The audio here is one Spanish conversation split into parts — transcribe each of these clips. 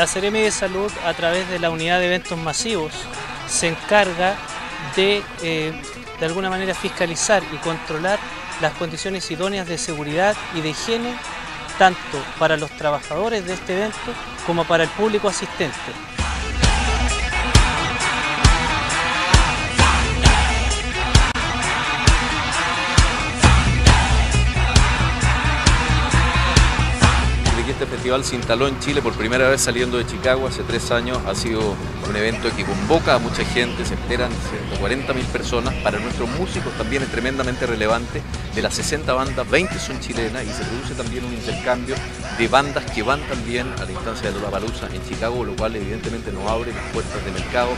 La Seremi de Salud, a través de la unidad de eventos masivos, se encarga de alguna manera fiscalizar y controlar las condiciones idóneas de seguridad y de higiene, tanto para los trabajadores de este evento como para el público asistente. Este festival se instaló en Chile por primera vez saliendo de Chicago hace 3 años. Ha sido un evento que convoca a mucha gente, se esperan 140.000 personas. Para nuestros músicos también es tremendamente relevante. De las 60 bandas, 20 son chilenas y se produce también un intercambio de bandas que van también a la instancia de Lollapalooza en Chicago, lo cual evidentemente nos abre las puertas de mercado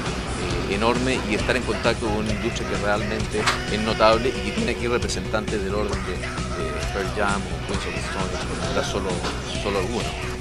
enorme y estar en contacto con una industria que realmente es notable y que tiene aquí representantes del orden de Fair Jam o Queens of the Stone, por solo algunos.